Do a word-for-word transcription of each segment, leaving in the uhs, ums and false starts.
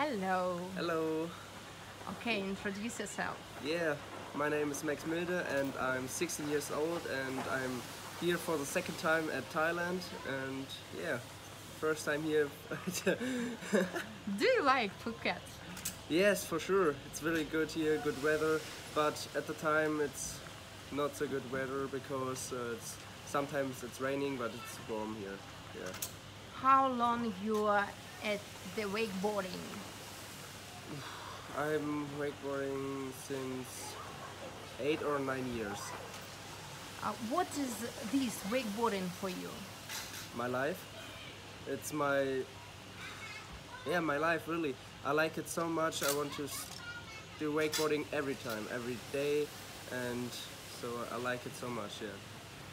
Hello. Hello. Okay, introduce yourself. Yeah, my name is Max Milde and I'm sixteen years old and I'm here for the second time at Thailand and yeah, first time here. Do you like Phuket? Yes, for sure. It's really good here, good weather, but at the time it's not so good weather because uh, it's, sometimes it's raining, but it's warm here. Yeah. How long you are at the wakeboarding? I'm wakeboarding since eight or nine years. Uh, what is this wakeboarding for you? My life. It's my yeah, my life really. I like it so much. I want to do wakeboarding every time, every day, and so I like it so much. Yeah.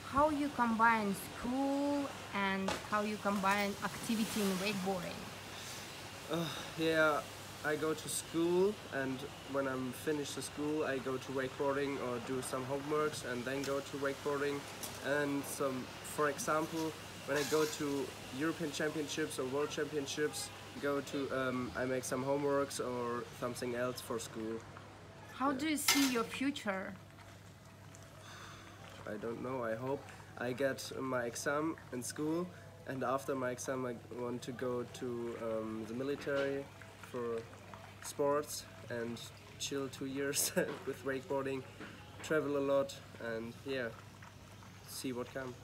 How you combine school and how you combine activity in wakeboarding? Uh, yeah, I go to school, and when I'm finished the school, I go to wakeboarding or do some homeworks, and then go to wakeboarding. And some, for example, when I go to European Championships or World Championships, go to um, I make some homeworks or something else for school. How yeah. do you see your future? I don't know, I hope I get my exam in school, and after my exam I want to go to um, the military for sports and chill two years with wakeboarding, travel a lot and yeah, see what comes.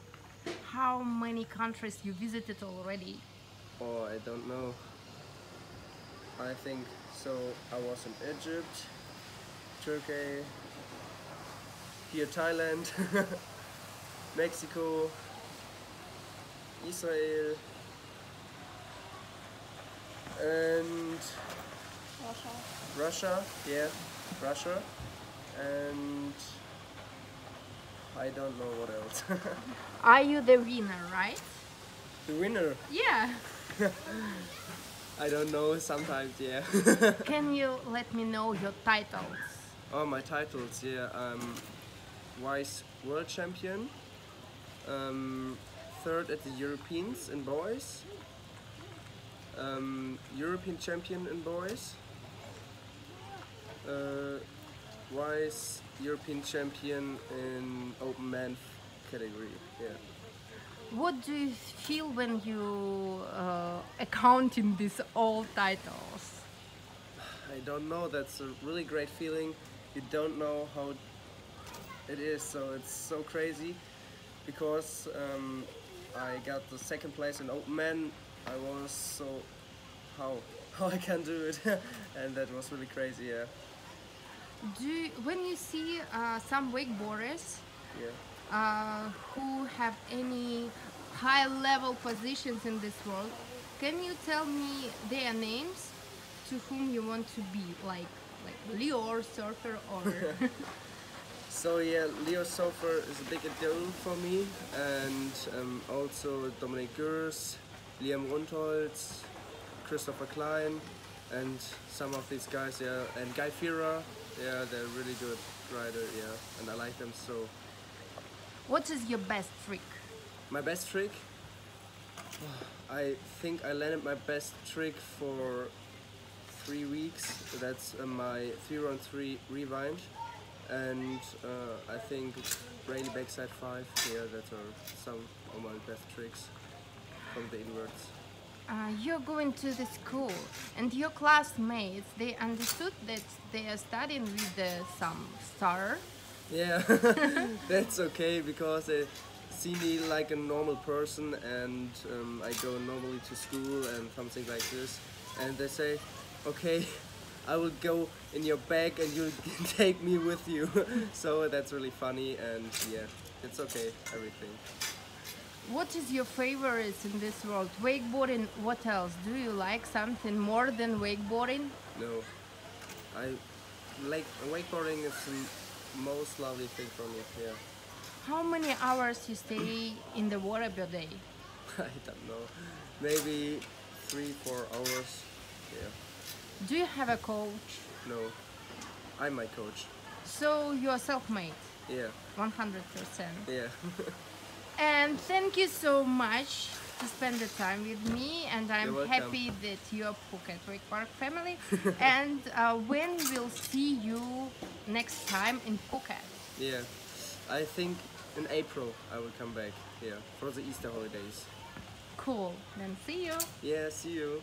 How many countries you visited already? Oh, I don't know. I think so. I was in Egypt, Turkey, here Thailand, Mexico, Israel, and Russia. Russia, yeah, Russia, and I don't know what else. Are you the winner, right? The winner? Yeah. I don't know, sometimes, yeah. Can you let me know your titles? Oh, my titles, yeah. Um, Vice World Champion, um, third at the Europeans in boys, um, European Champion in boys, uh, Vice European Champion in open man category. Yeah. What do you feel when you uh, account in these all titles? I don't know. That's a really great feeling. You don't know how it is, so it's so crazy because um, I got the second place in open man. I was so how how I can do it, and that was really crazy. Yeah. Do you, when you see uh, some wakeboarders, yeah, uh, who have any high-level positions in this world, can you tell me their names to whom you want to be, like like Lior Sofer or? So yeah, Lior Sofer is a big idol for me, and um, also Dominic Gurs, Liam Rundholz, Christopher Klein, and some of these guys, yeah, and Guy Fira, yeah, they're really good rider, yeah, and I like them so. What is your best trick? My best trick? I think I landed my best trick for three weeks. That's uh, my three round three rewind. And uh, I think rainy backside five here, yeah, that are some of my best tricks from the inwards. Uh, you're going to the school and your classmates, they understood that they are studying with uh, some star? Yeah, that's okay because they see me like a normal person and um, I go normally to school and something like this, and they say, okay, I will go in your bag and you'll take me with you. So that's really funny and yeah, it's okay, everything. What is your favorites in this world? Wakeboarding, what else? Do you like something more than wakeboarding? No. I like wakeboarding is the most lovely thing for me here. Yeah. How many hours you stay in the water per day? I don't know. Maybe three, four hours. Yeah. Do you have a coach? No. I'm my coach. So you're self-made? Yeah. one hundred percent. Yeah. And thank you so much to spend the time with me, and I'm happy that you're Phuket Wake Park family. And uh, when we'll see you next time in Phuket? Yeah, I think in April I will come back here for the Easter holidays. Cool, then see you. Yeah, see you.